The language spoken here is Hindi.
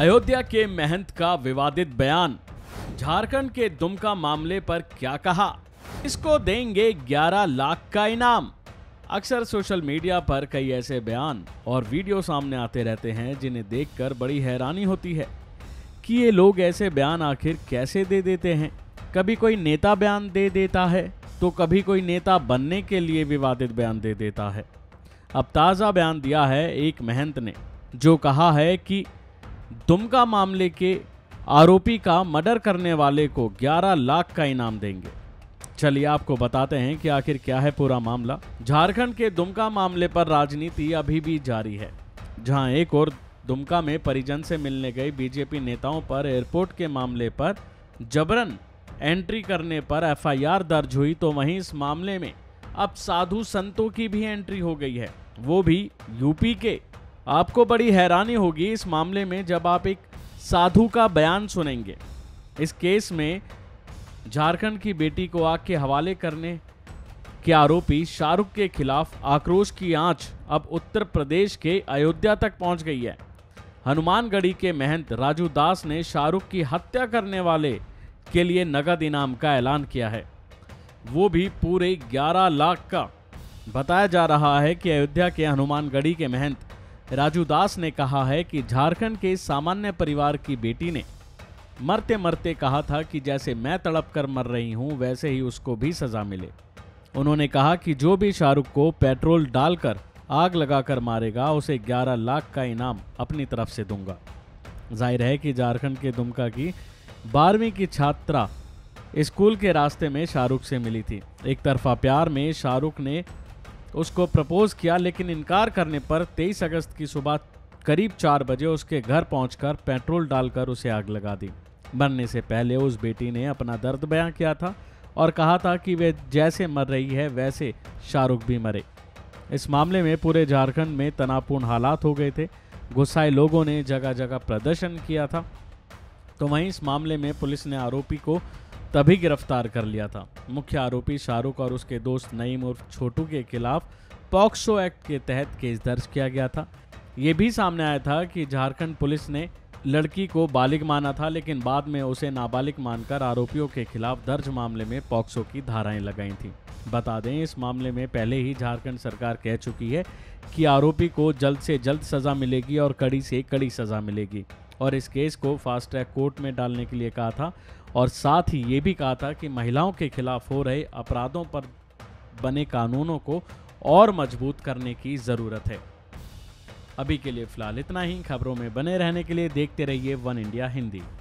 अयोध्या के महंत का विवादित बयान, झारखंड के दुमका मामले पर क्या कहा, इसको देंगे 11 लाख का इनाम। अक्सर सोशल मीडिया पर कई ऐसे बयान और वीडियो सामने आते रहते हैं जिन्हें देखकर बड़ी हैरानी होती है कि ये लोग ऐसे बयान आखिर कैसे दे देते हैं। कभी कोई नेता बयान दे देता है तो कभी कोई नेता बनने के लिए विवादित बयान दे देता है। अब ताज़ा बयान दिया है एक महंत ने, जो कहा है कि दुमका मामले के आरोपी का मर्डर करने वाले को 11 लाख का इनाम देंगे। चलिए आपको बताते हैं कि आखिर क्या है पूरा मामला। झारखंड के दुमका मामले पर राजनीति अभी भी जारी है, जहां एक ओर दुमका में परिजन से मिलने गई बीजेपी नेताओं पर एयरपोर्ट के मामले पर जबरन एंट्री करने पर एफआईआर दर्ज हुई, तो वहीं इस मामले में अब साधु संतों की भी एंट्री हो गई है, वो भी यूपी के। आपको बड़ी हैरानी होगी इस मामले में जब आप एक साधु का बयान सुनेंगे। इस केस में झारखंड की बेटी को आग के हवाले करने के आरोपी शाहरुख के खिलाफ आक्रोश की आंच अब उत्तर प्रदेश के अयोध्या तक पहुंच गई है। हनुमानगढ़ी के महंत राजू दास ने शाहरुख की हत्या करने वाले के लिए नगद इनाम का ऐलान किया है, वो भी पूरे 11 लाख का। बताया जा रहा है कि अयोध्या के हनुमानगढ़ी के महंत राजू दास ने कहा है कि झारखंड के सामान्य परिवार की बेटी ने मरते मरते कहा था कि जैसे मैं तड़प कर मर रही हूं वैसे ही उसको भी सज़ा मिले। उन्होंने कहा कि जो भी शाहरुख को पेट्रोल डालकर आग लगाकर मारेगा उसे 11 लाख का इनाम अपनी तरफ से दूंगा। जाहिर है कि झारखंड के दुमका की 12वीं की छात्रा स्कूल के रास्ते में शाहरुख से मिली थी। एक तरफा प्यार में शाहरुख ने उसको प्रपोज किया, लेकिन इनकार करने पर 23 अगस्त की सुबह करीब 4 बजे उसके घर पहुंचकर पेट्रोल डालकर उसे आग लगा दी। मरने से पहले उस बेटी ने अपना दर्द बयां किया था और कहा था कि वे जैसे मर रही है वैसे शाहरुख भी मरे। इस मामले में पूरे झारखंड में तनावपूर्ण हालात हो गए थे। गुस्साए लोगों ने जगह जगह प्रदर्शन किया था, तो वहीं इस मामले में पुलिस ने आरोपी को तभी गिरफ्तार कर लिया था। मुख्य आरोपी शाहरुख और उसके दोस्त नईम और छोटू के खिलाफ पॉक्सो एक्ट के तहत केस दर्ज किया गया था। ये भी सामने आया था कि झारखंड पुलिस ने लड़की को बालिग माना था, लेकिन बाद में उसे नाबालिग मानकर आरोपियों के खिलाफ दर्ज मामले में पॉक्सो की धाराएं लगाई थी। बता दें, इस मामले में पहले ही झारखंड सरकार कह चुकी है कि आरोपी को जल्द से जल्द सज़ा मिलेगी और कड़ी से कड़ी सज़ा मिलेगी, और इस केस को फास्ट ट्रैक कोर्ट में डालने के लिए कहा था, और साथ ही ये भी कहा था कि महिलाओं के खिलाफ हो रहे अपराधों पर बने कानूनों को और मजबूत करने की ज़रूरत है। अभी के लिए फ़िलहाल इतना ही। खबरों में बने रहने के लिए देखते रहिए वन इंडिया हिंदी।